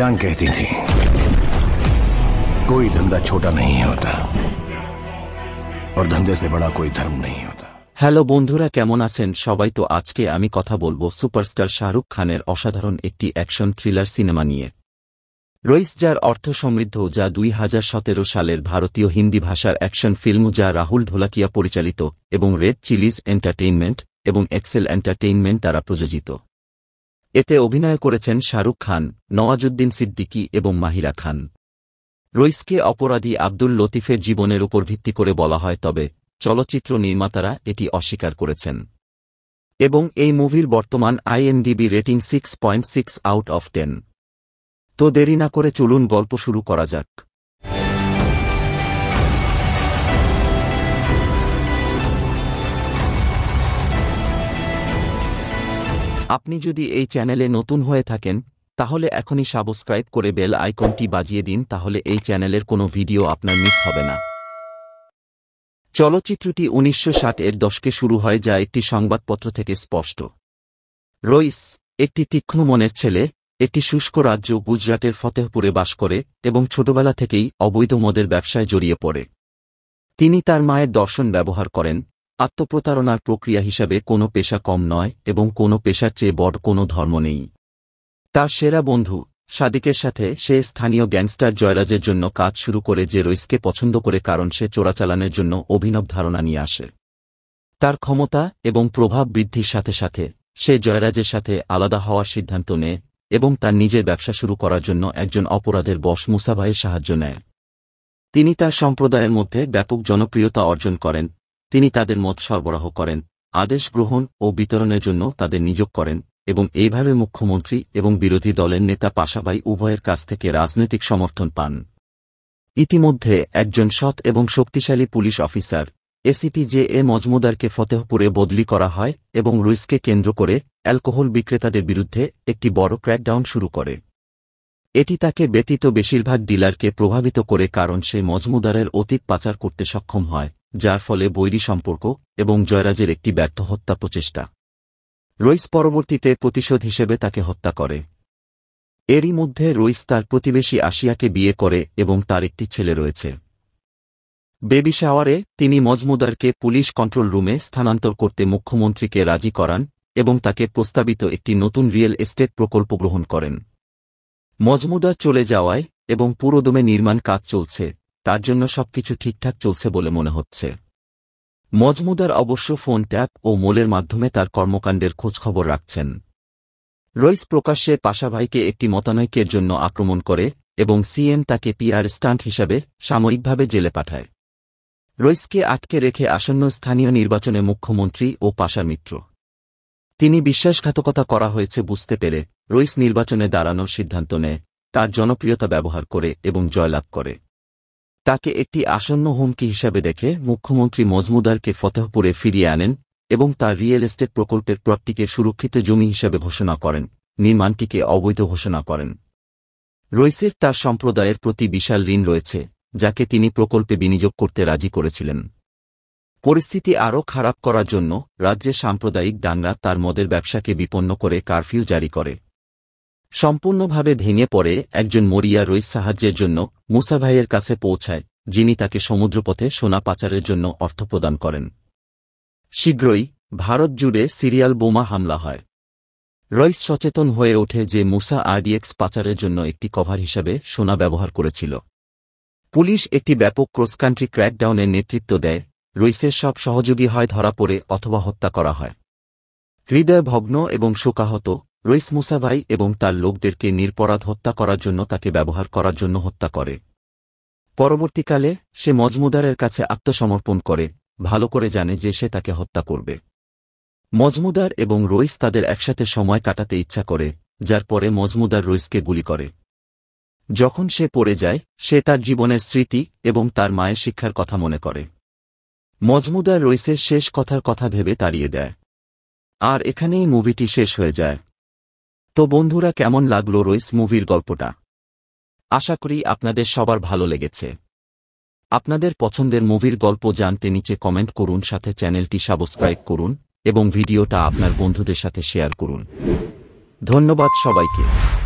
जान कहती थी, कोई धंधा छोटा नहीं होता और धंधे से बड़ा कोई धर्म नहीं होता। हेलो बंधुरा, केमन आছেন সবাই? तो आज के आमी कथा बोलबो सुपरस्टार शाहरुख खानेर असाधारण एक एक्शन थ्रिलर सिनेमा निये। रईस जार अर्थ समृद्ध जा 2017 सालेर भारतीय हिंदी भाषार एक्शन फिल्म जा राहुल ढोलकिया परिचालित एवं रेड चिलीज एंटारटेनमेंट एवं एक्सल एंटारटेनमेंट द्वारा प्रयोजित। এতে অভিনয় করেছেন শাহরুখ খান, নওয়াজুদ্দিন সিদ্দিকি এবং মাহিরা খান। রইসকে অপরাধী আব্দুল লতিফের জীবনের উপর ভিত্তি করে বলা হয়, তবে চলচ্চিত্র নির্মাতারা এটি অস্বীকার করেছেন এবং এই মুভির বর্তমান আইএমডীবি রেটিং 6.6/10। তো দেরি না করে চলুন গল্প শুরু করা যাক। আপনি যদি এই চ্যানেলে নতুন হয়ে থাকেন তাহলে এখনই সাবস্ক্রাইব করে বেল আইকনটি বাজিয়ে দিন, তাহলে এই চ্যানেলের কোনো ভিডিও আপনার মিস হবে না। চলচ্চিত্রটি 1960-এর দশকে শুরু হয়, যা একটি সংবাদপত্র থেকে স্পষ্ট। রইস একটি তীক্ষ্ণ মনের ছেলে, একটি শুষ্ক রাজ্য গুজরাটের ফতেহপুরে বাস করে এবং ছোটবেলা থেকেই অবৈধ মদের ব্যবসায় জড়িয়ে পড়ে। তিনি তার মায়ের দর্শন ব্যবহার করেন আত্মপ্রতারণার প্রক্রিয়া হিসাবে। কোনো পেশা কম নয় এবং কোনো পেশার চেয়ে বড় কোনো ধর্ম নেই। তার সেরা বন্ধু সাদিকের সাথে সে স্থানীয় গ্যাংস্টার জয়রাজের জন্য কাজ শুরু করে, যে রইসকে পছন্দ করে কারণ সে চোরাচালানের জন্য অভিনব ধারণা নিয়ে আসে। তার ক্ষমতা এবং প্রভাব বৃদ্ধির সাথে সাথে সে জয়রাজের সাথে আলাদা হওয়ার সিদ্ধান্ত নেয় এবং তার নিজের ব্যবসা শুরু করার জন্য একজন অপরাধের বস মুসাভাইয়ের সাহায্য নেয়। তিনি তার সম্প্রদায়ের মধ্যে ব্যাপক জনপ্রিয়তা অর্জন করেন। তিনি তাদের মত সরবরাহ করেন, আদেশ গ্রহণ ও বিতরণের জন্য তাদের নিয়োগ করেন এবং এইভাবে মুখ্যমন্ত্রী এবং বিরোধী দলের নেতা পাশাপাই উভয়ের কাছ থেকে রাজনৈতিক সমর্থন পান। ইতিমধ্যে একজন সৎ এবং শক্তিশালী police officer ACP J A মজুমদারকে ফতেহপুরে বদলি করা হয় এবং রইসকে কেন্দ্র করে অ্যালকোহল বিক্রেতাদের বিরুদ্ধে একটি বড় ক্র্যাকডাউন শুরু করে। এটি তাকে ব্যতীত বেশিরভাগ ডিলারকে প্রভাবিত করে কারণ সে মজুমদারের অতীত পাচার করতে সক্ষম হয়, যার ফলে বৈরী সম্পর্ক এবং জয়রাজের একটি ব্যর্থ হত্যা প্রচেষ্টা। রইস পরবর্তীতে প্রতিশোধ হিসেবে তাকে হত্যা করে। এরই মধ্যে রইস তার প্রতিবেশী আশিয়াকে বিয়ে করে এবং তার একটি ছেলে রয়েছে। বেবি শাওয়ারে তিনি মজুমদারকে পুলিশ কন্ট্রোল রুমে স্থানান্তর করতে মুখ্যমন্ত্রীকে রাজি করান এবং তাকে প্রস্তাবিত একটি নতুন রিয়েল এস্টেট প্রকল্প গ্রহণ করেন। মজুমদার চলে যাওয়ায় এবং পুরোদমে নির্মাণ কাজ চলছে, তার জন্য সবকিছু ঠিকঠাক চলছে বলে মনে হচ্ছে। মজুমদার অবশ্য ফোন ট্যাপ ও মোলের মাধ্যমে তার কর্মকাণ্ডের খোঁজখবর রাখছেন। রইস প্রকাশ্যে পাশাভাইকে একটি মতানৈক্যের জন্য আক্রমণ করে এবং সিএম তাকে পিআর স্টান্ট হিসাবে সাময়িকভাবে জেলে পাঠায়। রইসকে আটকে রেখে আসন্ন স্থানীয় নির্বাচনে মুখ্যমন্ত্রী ও পাশার মিত্র তিনি বিশ্বাসঘাতকতা করা হয়েছে বুঝতে পেরে রইস নির্বাচনে দাঁড়ানোর সিদ্ধান্ত নেয়, তার জনপ্রিয়তা ব্যবহার করে এবং জয়লাভ করে। তাকে একটি আসন্ন হুমকি হিসাবে দেখে মুখ্যমন্ত্রী মজুমদারকে ফতেহপুরে ফিরিয়ে আনেন এবং তার রিয়েল এস্টেট প্রকল্পের প্লটটিকে সুরক্ষিত জমি হিসাবে ঘোষণা করেন, নির্মাণটিকে অবৈধ ঘোষণা করেন। রইসের তার সম্প্রদায়ের প্রতি বিশাল ঋণ রয়েছে, যাকে তিনি প্রকল্পে বিনিয়োগ করতে রাজি করেছিলেন। পরিস্থিতি আরও খারাপ করার জন্য রাজ্যের সাম্প্রদায়িক দাঙ্গা তার মদের ব্যবসাকে বিপন্ন করে কারফিউ জারি করে। সম্পূর্ণভাবে ভেঙে পড়ে একজন মরিয়া রইস সাহায্যের জন্য মুসাভাইয়ের কাছে পৌঁছায়, যিনি তাকে সমুদ্রপথে সোনা পাচারের জন্য অর্থ প্রদান করেন। শীঘ্রই ভারত জুড়ে সিরিয়াল বোমা হামলা হয়। রইস সচেতন হয়ে ওঠে যে মুসা আরডীএক্স পাচারের জন্য একটি কভার হিসাবে সোনা ব্যবহার করেছিল। পুলিশ একটি ব্যাপক ক্রসকান্ট্রি ক্র্যাকডাউনের নেতৃত্ব দেয়। রইসের সব সহযোগী হয় ধরা পড়ে অথবা হত্যা করা হয়। হৃদয় ভগ্ন এবং শোকাহত রইস মুসাভাই এবং তার লোকদেরকে নিরপরাধ হত্যা করার জন্য তাকে ব্যবহার করার জন্য হত্যা করে। পরবর্তীকালে সে মজুমদারের কাছে আত্মসমর্পণ করে, ভালো করে জানে যে সে তাকে হত্যা করবে। মজুমদার এবং রইস তাদের একসাথে সময় কাটাতে ইচ্ছা করে, যার পরে মজুমদার রইসকে গুলি করে। যখন সে পড়ে যায়, সে তার জীবনের স্মৃতি এবং তার মায়ের শিক্ষার কথা মনে করে। মজুমদার রইসের শেষ কথার কথা ভেবে তাড়িয়ে দেয়। আর এখানেই মুভিটি শেষ হয়ে যায়। তো বন্ধুরা, কেমন লাগলো রইস মুভির গল্পটা? আশা করি আপনাদের সবার ভালো লেগেছে। আপনাদের পছন্দের মুভির গল্প জানতে নিচে কমেন্ট করুন, সাথে চ্যানেলটি সাবস্ক্রাইব করুন এবং ভিডিওটা আপনার বন্ধুদের সাথে শেয়ার করুন। ধন্যবাদ সবাইকে।